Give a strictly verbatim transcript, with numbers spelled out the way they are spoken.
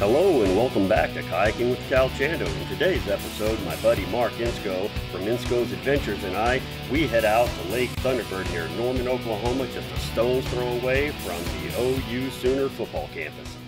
Hello and welcome back to Kayaking with Cal Chando. In today's episode, my buddy Mark Inscoe from Inscoe's Adventures and I, we head out to Lake Thunderbird near Norman, Oklahoma, just a stone's throw away from the O U Sooner football campus.